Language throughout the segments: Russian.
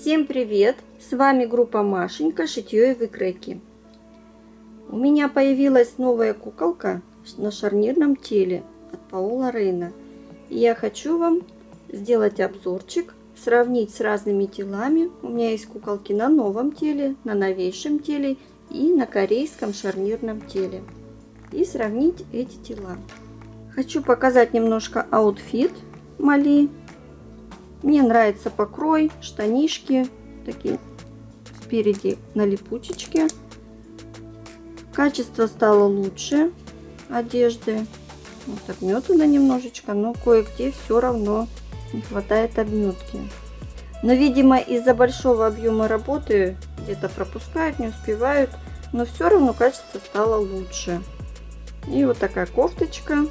Всем привет! С вами группа Машенька, шитье и выкройки. У меня появилась новая куколка на шарнирном теле от Паола Рейна. И я хочу вам сделать обзорчик, сравнить с разными телами. У меня есть куколки на новом теле, на новейшем теле и на корейском шарнирном теле. И сравнить эти тела. Хочу показать немножко аутфит Мали. Мне нравится покрой, штанишки, такие спереди на липучечке. Качество стало лучше одежды. Вот обметано немножечко, но кое-где все равно не хватает обметки. Но, видимо, из-за большого объема работы где-то пропускают, не успевают, но все равно качество стало лучше. И вот такая кофточка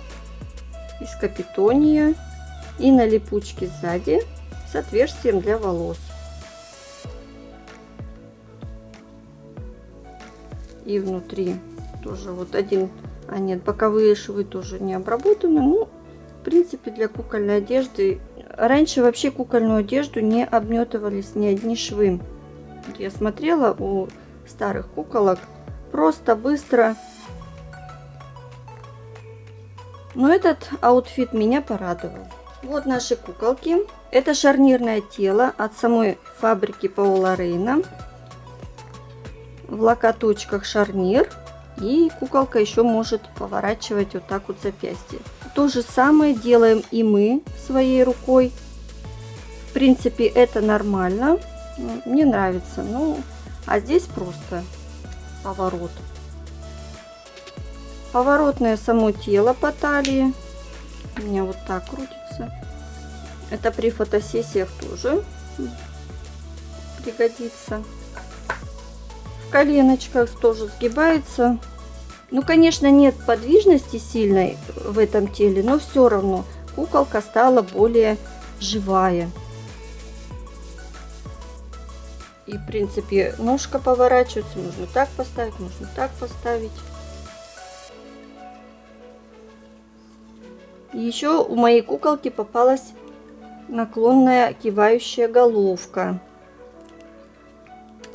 из капитония. И на липучке сзади с отверстием для волос. И внутри тоже вот один, а нет, боковые швы тоже не обработаны. Ну, в принципе, для кукольной одежды. Раньше вообще кукольную одежду не обметывались ни одни швы. Вот я смотрела у старых куколок. Просто, быстро. Но этот аутфит меня порадовал. Вот наши куколки. Это шарнирное тело от самой фабрики Паола Рейна. В локоточках шарнир. И куколка еще может поворачивать вот так вот запястье. То же самое делаем и мы своей рукой. В принципе, это нормально. Мне нравится. Ну, а здесь просто поворот. Поворотное само тело по талии. У меня вот так крутится. Это при фотосессиях тоже пригодится. В коленочках тоже сгибается. Ну, конечно, нет подвижности сильной в этом теле, но все равно куколка стала более живая. И, в принципе, ножка поворачивается. Можно так поставить, можно так поставить. Еще у моей куколки попалась наклонная кивающая головка.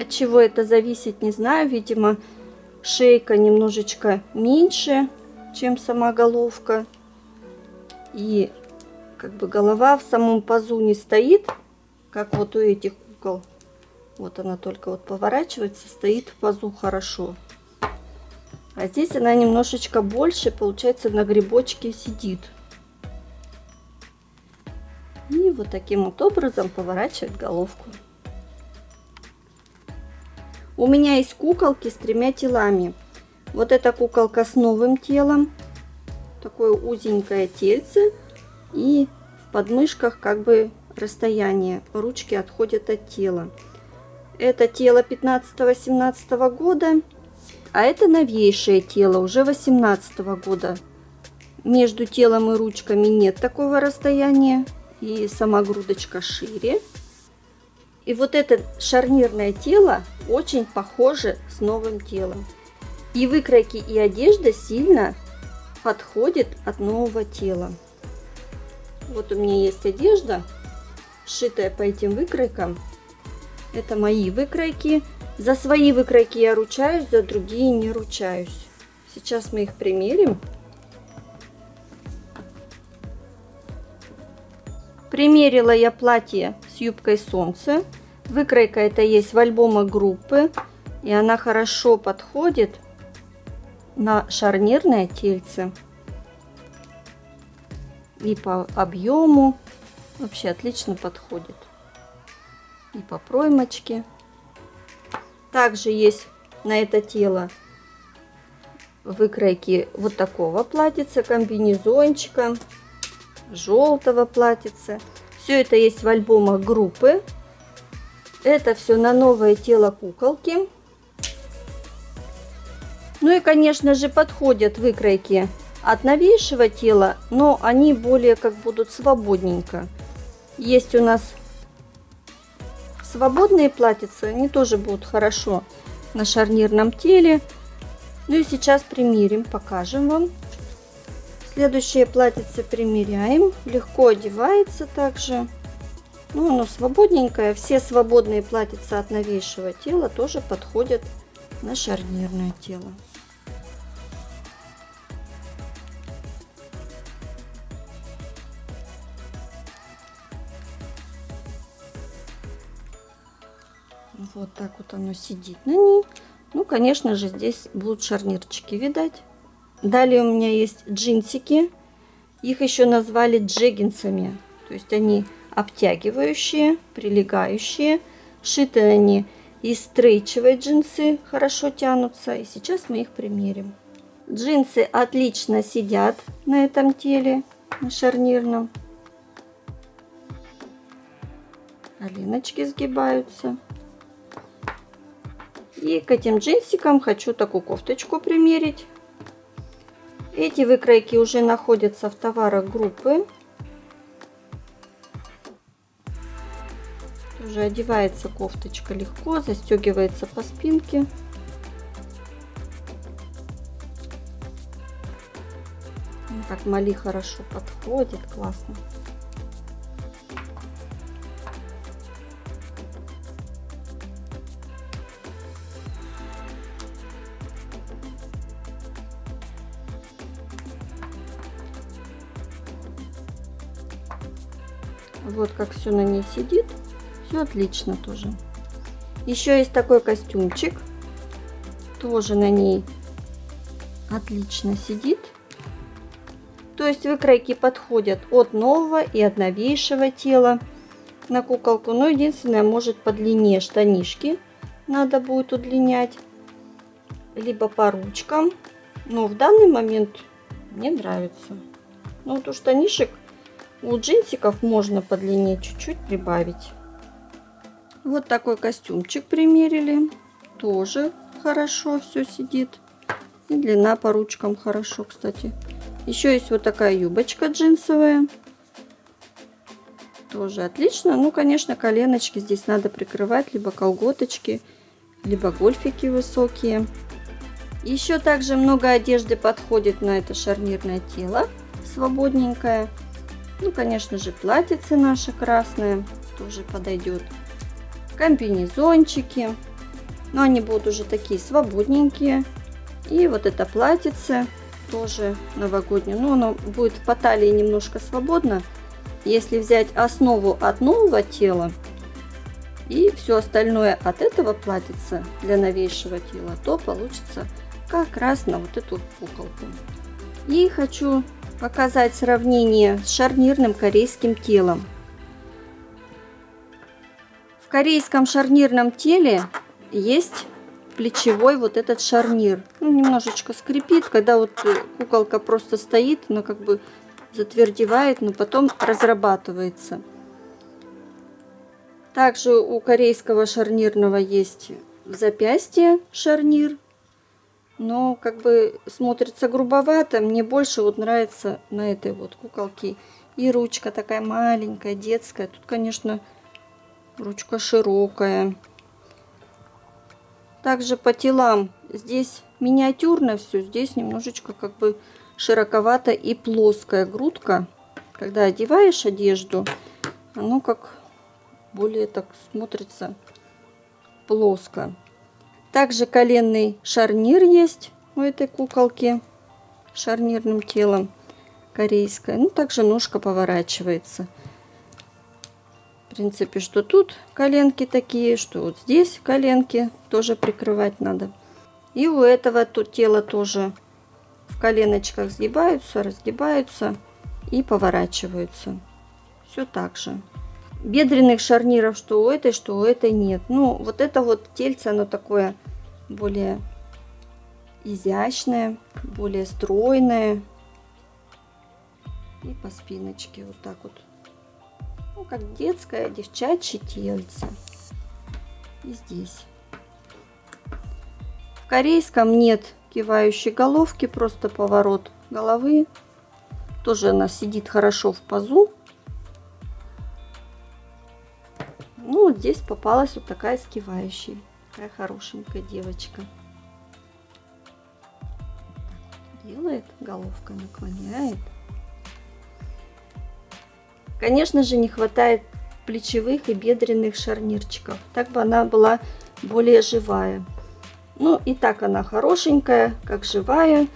От чего это зависит, не знаю. Видимо, шейка немножечко меньше, чем сама головка. И как бы голова в самом пазу не стоит, как вот у этих кукол. Вот она только вот поворачивается, стоит в пазу хорошо. А здесь она немножечко больше, получается, на грибочке сидит. И вот таким вот образом поворачивает головку. У меня есть куколки с тремя телами. Вот эта куколка с новым телом. Такое узенькое тельце. И в подмышках как бы расстояние. Ручки отходят от тела. Это тело 15-18 года. А это новейшее тело, уже 18 года. Между телом и ручками нет такого расстояния. И сама грудочка шире. И вот это шарнирное тело очень похоже с новым телом. И выкройки, и одежда сильно подходят от нового тела. Вот у меня есть одежда, сшитая по этим выкройкам. Это мои выкройки. За свои выкройки я ручаюсь, за другие не ручаюсь. Сейчас мы их примерим. Примерила я платье с юбкой солнце. Выкройка это есть в альбомах группы. И она хорошо подходит на шарнирное тельце. И по объему вообще отлично подходит. И по проймочке. Также есть на это тело выкройки вот такого платьица, комбинезончика. Желтого платьица. Все это есть в альбомах группы. Это все на новое тело куколки. Ну и, конечно же, подходят выкройки от новейшего тела, но они более как будут свободненько. Есть у нас свободные платьица, они тоже будут хорошо на шарнирном теле. Ну и сейчас примерим, покажем вам. Следующее платьице примеряем. Легко одевается также. Ну, оно свободненькое. Все свободные платьица от новейшего тела тоже подходят на шарнирное тело. Вот так вот оно сидит на ней. Ну, конечно же, здесь будут шарнирчики видать. Далее у меня есть джинсики. Их еще назвали джеггинсами. То есть они обтягивающие, прилегающие. Шиты они из стрейчевой джинсы, хорошо тянутся. И сейчас мы их примерим. Джинсы отлично сидят на этом теле, на шарнирном. Коленочки сгибаются. И к этим джинсикам хочу такую кофточку примерить. Эти выкройки уже находятся в товарах группы. Уже одевается кофточка легко, застегивается по спинке. Вот так Мали хорошо подходит, классно. Вот как все на ней сидит. Все отлично тоже. Еще есть такой костюмчик. Тоже на ней отлично сидит. То есть выкройки подходят от нового и от новейшего тела на куколку. Но единственное, может, по длине штанишки надо будет удлинять. Либо по ручкам. Но в данный момент мне нравится. Но вот у штанишек, у джинсиков можно по длине чуть-чуть прибавить. Вот такой костюмчик примерили. Тоже хорошо все сидит. И длина по ручкам хорошо, кстати. Еще есть вот такая юбочка джинсовая. Тоже отлично. Ну, конечно, коленочки здесь надо прикрывать. Либо колготочки, либо гольфики высокие. Еще также много одежды подходит на это шарнирное тело. Свободненькое. Ну, конечно же, платьице наше красное тоже подойдет. Комбинезончики. Но они будут уже такие свободненькие. И вот это платьице тоже новогоднее. Но оно будет по талии немножко свободно. Если взять основу от нового тела и все остальное от этого платьица для новейшего тела, то получится как раз на вот эту куколку. И хочу показать сравнение с шарнирным корейским телом. В корейском шарнирном теле есть плечевой вот этот шарнир. Ну, немножечко скрипит, когда вот куколка просто стоит, она как бы затвердевает, но потом разрабатывается. Также у корейского шарнирного есть в запястье шарнир. Но как бы смотрится грубовато. Мне больше вот нравится на этой вот куколке. И ручка такая маленькая, детская. Тут, конечно, ручка широкая. Также по телам. Здесь миниатюрно все. Здесь немножечко как бы широковато и плоская грудка. Когда одеваешь одежду, оно как более так смотрится плоско. Также коленный шарнир есть у этой куколки шарнирным телом корейская. Ну, также ножка поворачивается. В принципе, что тут коленки такие, что вот здесь коленки тоже прикрывать надо. И у этого тут тело тоже в коленочках сгибаются, разгибаются и поворачиваются. Все так же. Бедренных шарниров что у этой нет. Ну, вот это вот тельце, оно такое более изящное, более стройное. И по спиночке вот так вот. Ну, как детское девчачье тельце. И здесь. В корейском нет кивающей головки, просто поворот головы. Тоже она сидит хорошо в пазу. Ну, вот здесь попалась вот такая скивающая, такая хорошенькая девочка. Делает, головкой наклоняет. Конечно же, не хватает плечевых и бедренных шарнирчиков. Так бы она была более живая. Ну и так она хорошенькая, как живая.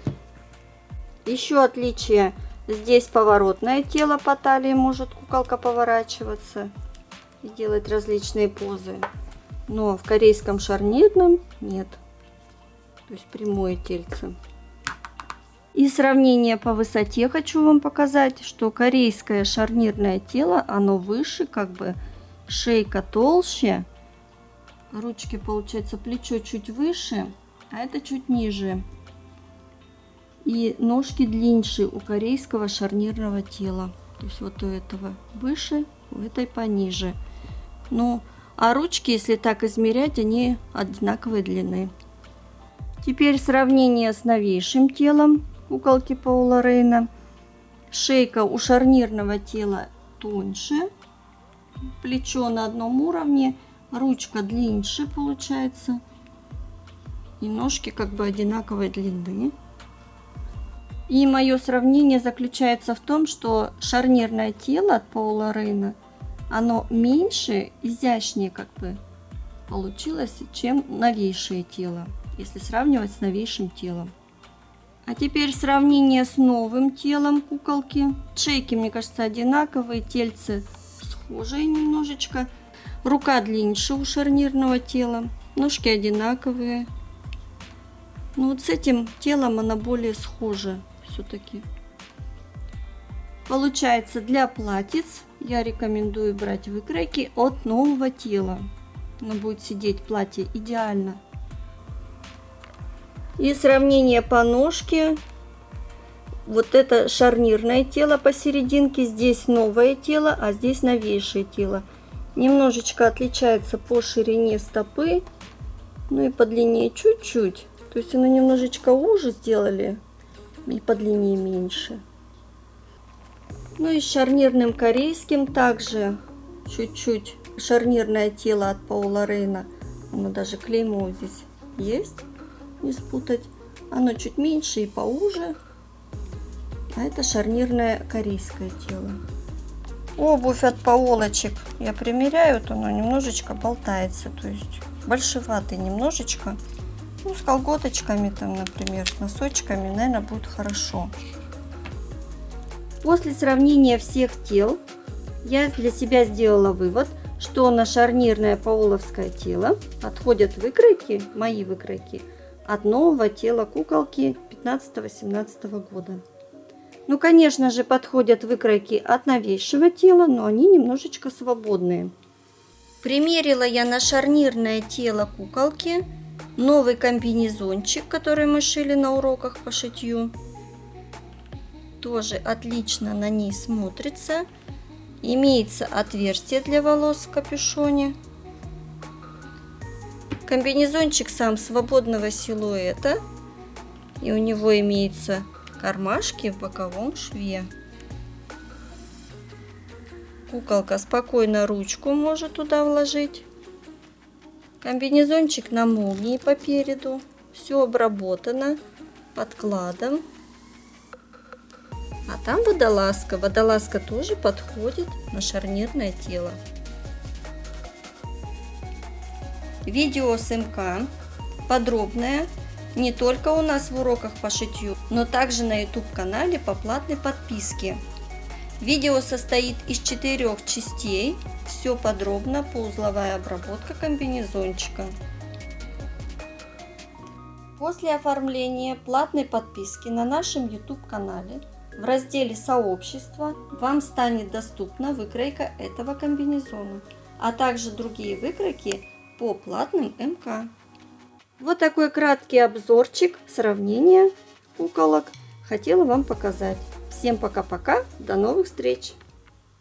Еще отличие: здесь поворотное тело по талии, может куколка поворачиваться и делать различные позы. Но в корейском шарнирном нет. То есть прямое тельце. И сравнение по высоте хочу вам показать, что корейское шарнирное тело, оно выше, как бы шейка толще, ручки, получается, плечо чуть выше, а это чуть ниже. И ножки длиннее у корейского шарнирного тела. То есть вот у этого выше, у этой пониже. Ну, а ручки, если так измерять, они одинаковой длины. Теперь сравнение с новейшим телом куколки Паола Рейна. Шейка у шарнирного тела тоньше, плечо на одном уровне, ручка длиннее получается, и ножки как бы одинаковой длины. И мое сравнение заключается в том, что шарнирное тело от Паола Рейна, оно меньше, изящнее как бы получилось, чем новейшее тело, если сравнивать с новейшим телом. А теперь сравнение с новым телом куколки. Шейки, мне кажется, одинаковые, тельце схожие немножечко. Рука длиннее у шарнирного тела, ножки одинаковые. Но вот с этим телом она более схожа все-таки. Получается, для платьиц я рекомендую брать выкройки от нового тела. Оно будет сидеть платье идеально. И сравнение по ножке. Вот это шарнирное тело посерединке. Здесь новое тело, а здесь новейшее тело. Немножечко отличается по ширине стопы. Ну и по длине чуть-чуть. То есть оно немножечко уже сделали. И по длине меньше. Ну и с шарнирным корейским также чуть-чуть. Шарнирное тело от Паола Рейна. Оно даже клеймо здесь есть. Не спутать. Оно чуть меньше и поуже. А это шарнирное корейское тело. Обувь от Паолочек я примеряю, вот оно немножечко болтается, то есть большеватый немножечко. Ну, с колготочками там, например, с носочками, наверное, будет хорошо. После сравнения всех тел я для себя сделала вывод, что на шарнирное паоловское тело отходят выкройки, мои выкройки, от нового тела куколки 15-18 года. Ну, конечно же, подходят выкройки от новейшего тела, но они немножечко свободные. Примерила я на шарнирное тело куколки новый комбинезончик, который мы шили на уроках по шитью. Тоже отлично на ней смотрится. Имеется отверстие для волос в капюшоне. Комбинезончик сам свободного силуэта, и у него имеются кармашки в боковом шве. Куколка спокойно ручку может туда вложить. Комбинезончик на молнии по переду. Все обработано подкладом. А там водолазка. Водолазка тоже подходит на шарнирное тело. Видео с МК подробное не только у нас в уроках по шитью, но также на YouTube-канале по платной подписке. Видео состоит из 4 частей. Все подробно по узловой обработке комбинезончика. После оформления платной подписки на нашем YouTube-канале в разделе «Сообщество» вам станет доступна выкройка этого комбинезона, а также другие выкройки по платным МК. Вот такой краткий обзорчик, сравнение куколок хотела вам показать. Всем пока-пока, до новых встреч!